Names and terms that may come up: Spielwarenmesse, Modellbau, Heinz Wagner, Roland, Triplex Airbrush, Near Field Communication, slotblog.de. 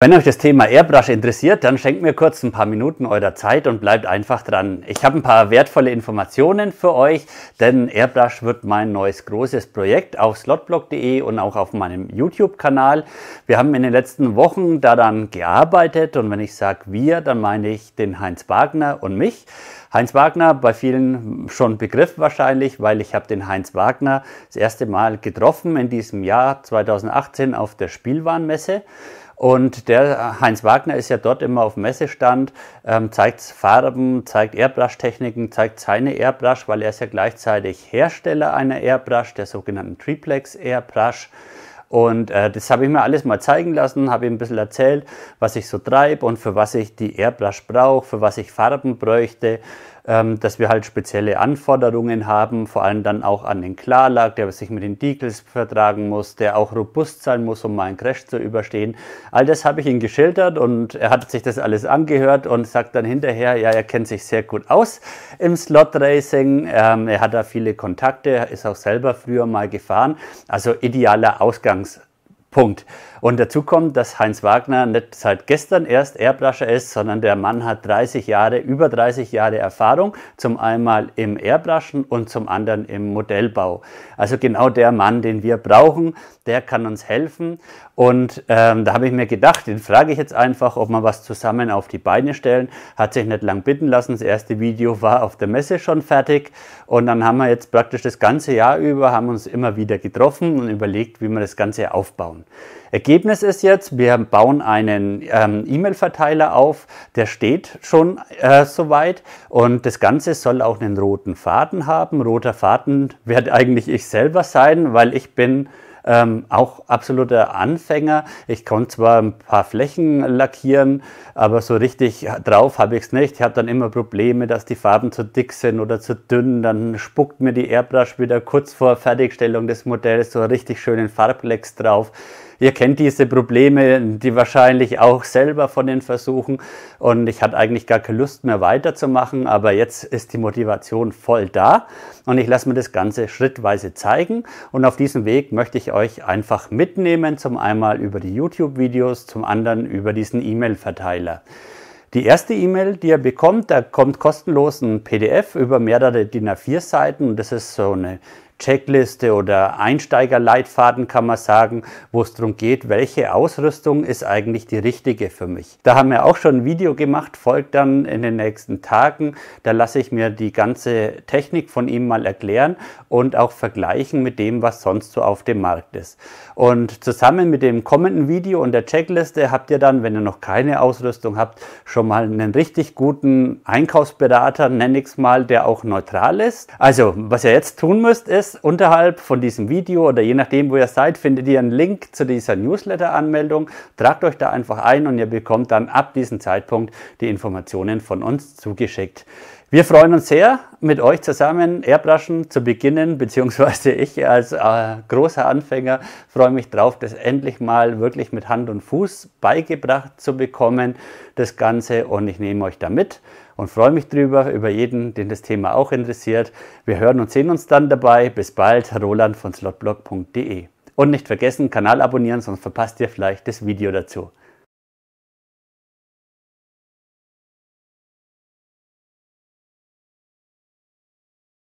Wenn euch das Thema Airbrush interessiert, dann schenkt mir kurz ein paar Minuten eurer Zeit und bleibt einfach dran. Ich habe ein paar wertvolle Informationen für euch, denn Airbrush wird mein neues großes Projekt auf slotblog.de und auch auf meinem YouTube-Kanal. Wir haben in den letzten Wochen daran gearbeitet und wenn ich sage wir, dann meine ich den Heinz Wagner und mich. Heinz Wagner, bei vielen schon Begriff wahrscheinlich, weil ich habe den Heinz Wagner das erste Mal getroffen in diesem Jahr 2018 auf der Spielwarenmesse. Und der Heinz Wagner ist ja dort immer auf Messestand, zeigt Farben, zeigt Airbrush-Techniken, zeigt seine Airbrush, weil er ist ja gleichzeitig Hersteller einer Airbrush, der sogenannten Triplex Airbrush. Und das habe ich mir alles mal zeigen lassen, habe ihm ein bisschen erzählt, was ich so treibe und für was ich die Airbrush brauche, für was ich Farben bräuchte, dass wir halt spezielle Anforderungen haben, vor allem dann auch an den Klarlack, der sich mit den Decals vertragen muss, der auch robust sein muss, um mal einen Crash zu überstehen. All das habe ich ihm geschildert und er hat sich das alles angehört und sagt dann hinterher, ja, er kennt sich sehr gut aus im Slotracing, er hat da viele Kontakte, ist auch selber früher mal gefahren, also idealer Ausgangspunkt. Und dazu kommt, dass Heinz Wagner nicht seit gestern erst Airbrusher ist, sondern der Mann hat über 30 Jahre Erfahrung, zum einen im Airbrushen und zum anderen im Modellbau. Also genau der Mann, den wir brauchen, der kann uns helfen. Und da habe ich mir gedacht, den frage ich jetzt einfach, ob wir was zusammen auf die Beine stellen. Hat sich nicht lang bitten lassen, das erste Video war auf der Messe schon fertig. Und dann haben wir jetzt praktisch das ganze Jahr über, haben uns immer wieder getroffen und überlegt, wie wir das Ganze aufbauen. Ergebnis ist jetzt, wir bauen einen E-Mail-Verteiler auf, der steht schon soweit und das Ganze soll auch einen roten Faden haben. Roter Faden werde eigentlich ich selber sein, weil ich bin auch absoluter Anfänger. Ich konnte zwar ein paar Flächen lackieren, aber so richtig drauf habe ich es nicht. Ich habe dann immer Probleme, dass die Farben zu dick sind oder zu dünn. Dann spuckt mir die Airbrush wieder kurz vor Fertigstellung des Modells so richtig schönen Farblecks drauf. Ihr kennt diese Probleme, die wahrscheinlich auch selber von den Versuchen und ich hatte eigentlich gar keine Lust mehr weiterzumachen, aber jetzt ist die Motivation voll da und ich lasse mir das Ganze schrittweise zeigen und auf diesem Weg möchte ich euch einfach mitnehmen, zum einen über die YouTube-Videos, zum anderen über diesen E-Mail-Verteiler. Die erste E-Mail, die ihr bekommt, da kommt kostenlos ein PDF über mehrere DIN A4 Seiten und das ist so eine Checkliste oder Einsteigerleitfaden kann man sagen, wo es darum geht, welche Ausrüstung ist eigentlich die richtige für mich. Da haben wir auch schon ein Video gemacht, folgt dann in den nächsten Tagen. Da lasse ich mir die ganze Technik von ihm mal erklären und auch vergleichen mit dem, was sonst so auf dem Markt ist. Und zusammen mit dem kommenden Video und der Checkliste habt ihr dann, wenn ihr noch keine Ausrüstung habt, schon mal einen richtig guten Einkaufsberater, nenne ich es mal, der auch neutral ist. Also, was ihr jetzt tun müsst, ist, unterhalb von diesem Video oder je nachdem, wo ihr seid, findet ihr einen Link zu dieser Newsletter-Anmeldung. Tragt euch da einfach ein und ihr bekommt dann ab diesem Zeitpunkt die Informationen von uns zugeschickt. Wir freuen uns sehr, mit euch zusammen Airbrushen zu beginnen, beziehungsweise ich als großer Anfänger freue mich drauf, das endlich mal wirklich mit Hand und Fuß beigebracht zu bekommen, das Ganze. Und ich nehme euch da mit und freue mich drüber, über jeden, den das Thema auch interessiert. Wir hören und sehen uns dann dabei. Bis bald, Roland von slotblog.de. Und nicht vergessen, Kanal abonnieren, sonst verpasst ihr vielleicht das Video dazu.